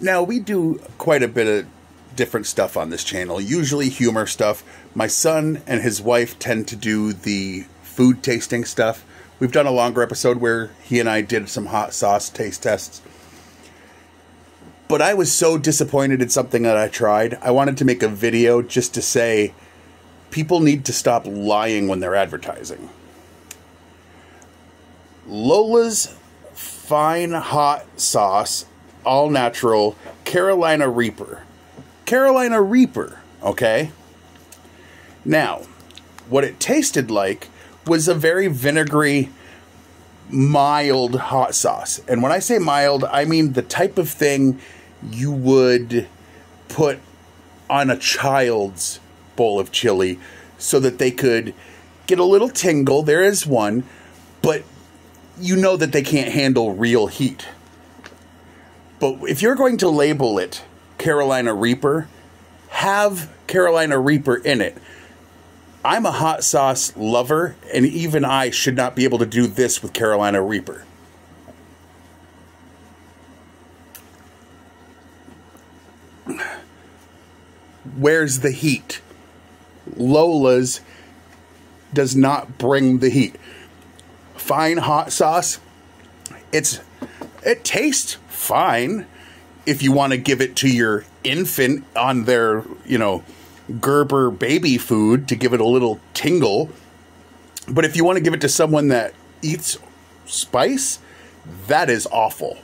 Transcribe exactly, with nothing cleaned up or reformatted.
Now, we do quite a bit of different stuff on this channel, usually humor stuff. My son and his wife tend to do the food tasting stuff. We've done a longer episode where he and I did some hot sauce taste tests. But I was so disappointed in something that I tried, I wanted to make a video just to say people need to stop lying when they're advertising. Lola's Fine Hot Sauce, all natural, Carolina Reaper. Carolina Reaper, okay? Now, what it tasted like was a very vinegary, mild hot sauce. And when I say mild, I mean the type of thing you would put on a child's bowl of chili so that they could get a little tingle. There is one, but you know that they can't handle real heat. But if you're going to label it Carolina Reaper, have Carolina Reaper in it. I'm a hot sauce lover, and even I should not be able to do this with Carolina Reaper. Where's the heat? Lola's does not bring the heat. Fine hot sauce, it's it tastes fine if you want to give it to your infant on their, you know, Gerber baby food to give it a little tingle. But if you want to give it to someone that eats spice, that is awful.